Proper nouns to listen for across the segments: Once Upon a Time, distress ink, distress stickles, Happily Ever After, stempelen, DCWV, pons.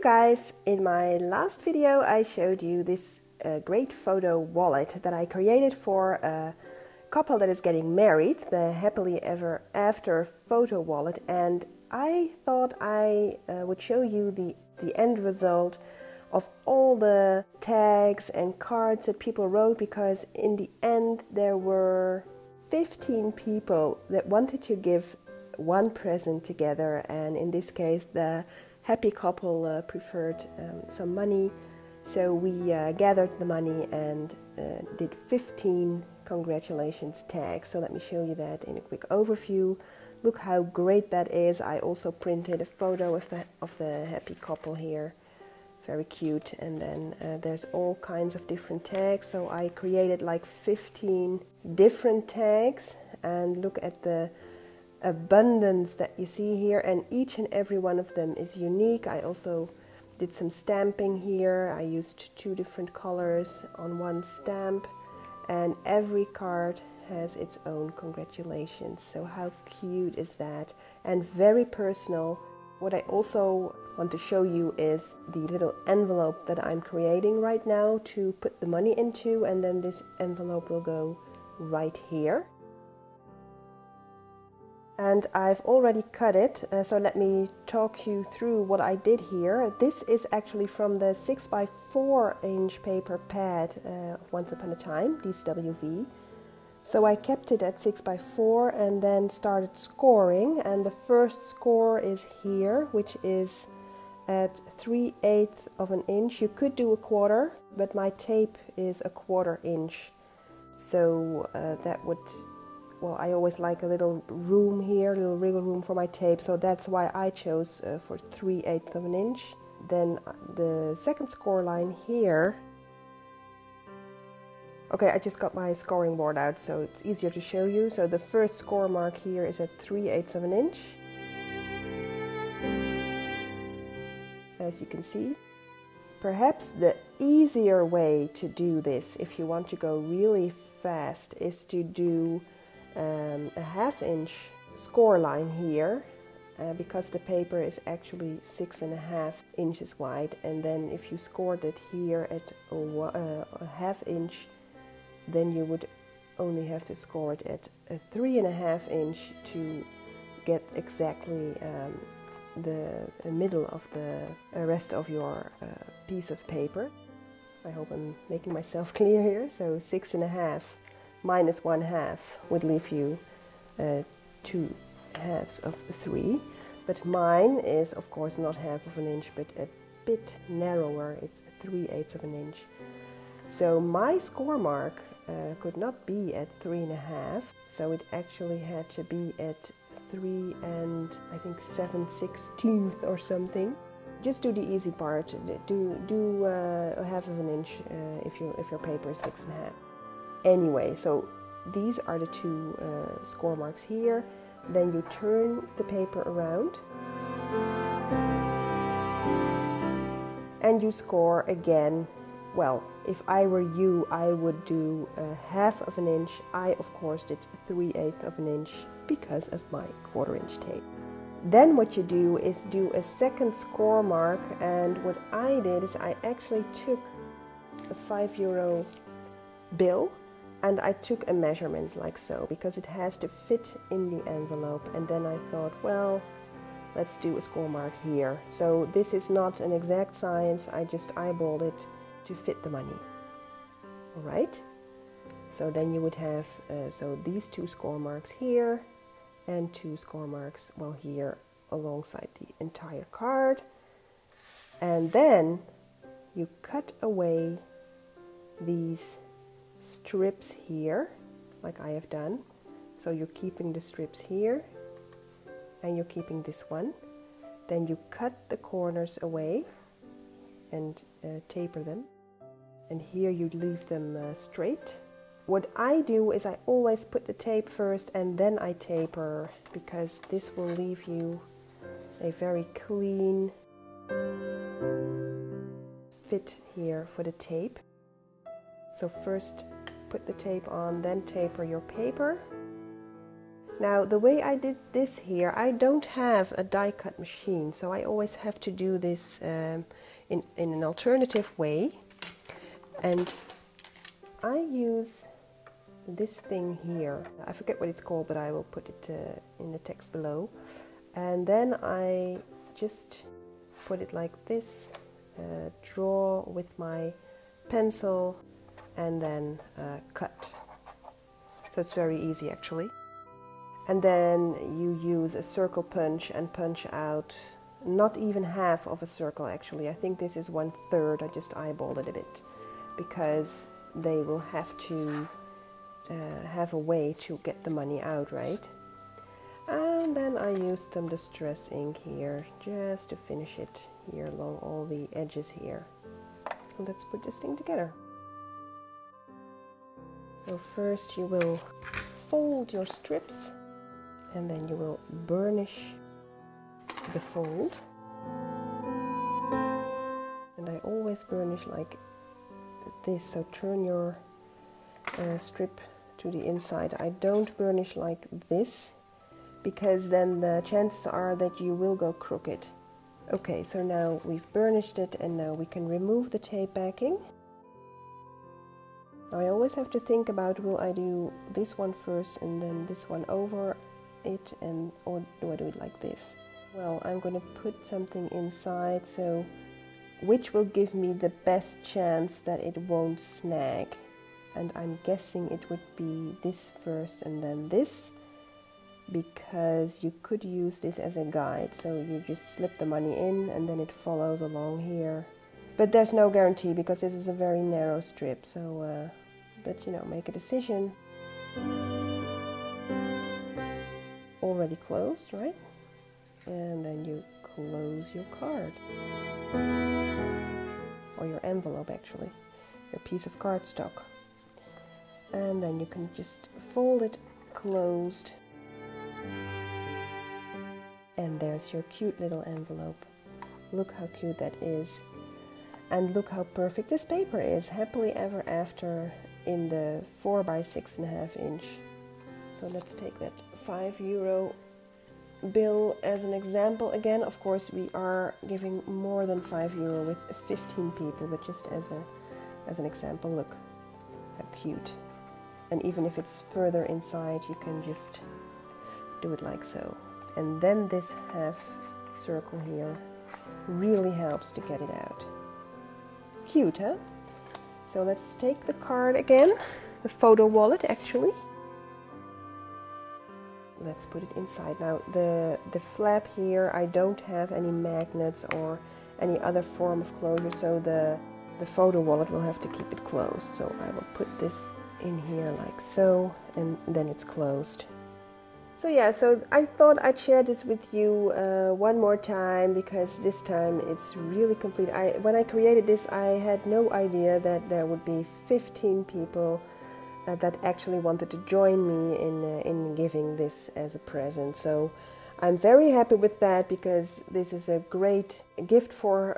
you guys, in my last video I showed you this great photo wallet that I created for a couple that is getting married, the Happily Ever After photo wallet, and I thought I would show you the end result of all the tags and cards that people wrote, because in the end there were 15 people that wanted to give one present together, and in this case the happy couple preferred some money, so we gathered the money and did 15 congratulations tags. So let me show you that in a quick overview. Look how great that is. I also printed a photo of the happy couple here, very cute, and then there's all kinds of different tags, so I created like 15 different tags, and look at the abundance that you see here, and each and every one of them is unique. I also did some stamping here. I used two different colors on one stamp, and every card has its own congratulations. So how cute is that? And very personal. What I also want to show you is the little envelope that I'm creating right now to put the money into, and then this envelope will go right here. And I've already cut it, so let me talk you through what I did here. This is actually from the 6x4-inch paper pad of Once Upon a Time, DCWV. So I kept it at 6x4 and then started scoring, and the first score is here, which is at 3/8 of an inch. You could do a quarter, but my tape is a quarter inch, so that would... Well, I always like a little room here, a little wriggle room for my tape, so that's why I chose for 3/8 of an inch. Then the second score line here. Okay, I just got my scoring board out, so it's easier to show you. So the first score mark here is at 3/8 of an inch, as you can see. Perhaps the easier way to do this, if you want to go really fast, is to do a half-inch score line here, because the paper is actually 6.5 inches wide, and then if you scored it here at a half inch, then you would only have to score it at a 3.5 inch to get exactly the middle of the rest of your piece of paper. I hope I'm making myself clear here. So 6.5 minus 1/2 would leave you 2 halves of 3, but mine is of course not 1/2 of an inch, but a bit narrower. It's 3/8 of an inch. So my score mark could not be at 3.5, so it actually had to be at 3 7/16 or something. Just do the easy part. Do 1/2 of an inch if your paper is 6.5. Anyway, so these are the two score marks here. Then you turn the paper around and you score again. Well, if I were you, I would do 1/2 of an inch. I of course did 3/8 of an inch because of my quarter inch tape. Then what you do is do a second score mark, and what I did is I actually took a €5 bill and I took a measurement like so, because it has to fit in the envelope, and then I thought, well, let's do a score mark here. So this is not an exact science, I just eyeballed it to fit the money. All right, so then you would have so these two score marks here and two score marks, well, here alongside the entire card, and then you cut away these strips here like I have done. So you're keeping the strips here and you're keeping this one, then you cut the corners away and taper them, and here you leave them straight. What I do is I always put the tape first and then I taper, because this will leave you a very clean fit here for the tape. So first put the tape on, then taper your paper, Now the way I did this here, I don't have a die cut machine, so I always have to do this in an alternative way, and I use this thing here. I forget what it's called, but I will put it in the text below. And then I just put it like this, draw with my pencil, and then cut. So it's very easy actually. And then you use a circle punch and punch out not even half of a circle actually. I think this is 1/3, I just eyeballed it a bit, because they will have to have a way to get the money out, right? And then I used some distress ink here just to finish it here along all the edges here. And let's put this thing together. So first you will fold your strips, and then you will burnish the fold. And I always burnish like this, so turn your strip to the inside. I don't burnish like this, because then the chances are that you will go crooked. Okay, so now we've burnished it, and now we can remove the tape backing. Now I always have to think about, will I do this one first and then this one over it, and or do I do it like this? Well, I'm going to put something inside, so which will give me the best chance that it won't snag. And I'm guessing it would be this first and then this, because you could use this as a guide, so you just slip the money in and then it follows along here. But there's no guarantee, because this is a very narrow strip, so but you know, make a decision. Already closed, right? And then you close your card, or your envelope actually, your piece of cardstock. And then you can just fold it closed. And there's your cute little envelope. Look how cute that is. And look how perfect this paper is. Happily Ever After in the 4 by 6.5 inch. So let's take that €5 bill as an example. Again, of course, we are giving more than €5 with 15 people, but just as an example, look how cute. And even if it's further inside, you can just do it like so. And then this half circle here really helps to get it out. Cute, huh? So let's take the card again, the photo wallet actually. Let's put it inside. Now the flap here, I don't have any magnets or any other form of closure, so the photo wallet will have to keep it closed. So I will put this in here like so, and then it's closed. So yeah, so I thought I'd share this with you one more time, because this time it's really complete. When I created this, I had no idea that there would be 15 people that actually wanted to join me in giving this as a present. So I'm very happy with that, because this is a great gift for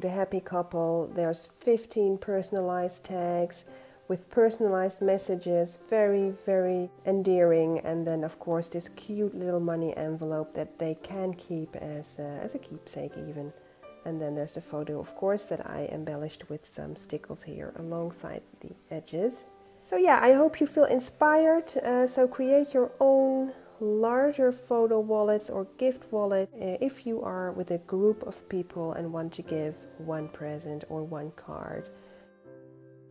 the happy couple. There's 15 personalized tags with personalized messages, very, very endearing. And then of course this cute little money envelope that they can keep as a keepsake even. And then there's the photo, of course, that I embellished with some stickles here alongside the edges. So yeah, I hope you feel inspired. So create your own larger photo wallets or gift wallet if you are with a group of people and want to give one present or one card.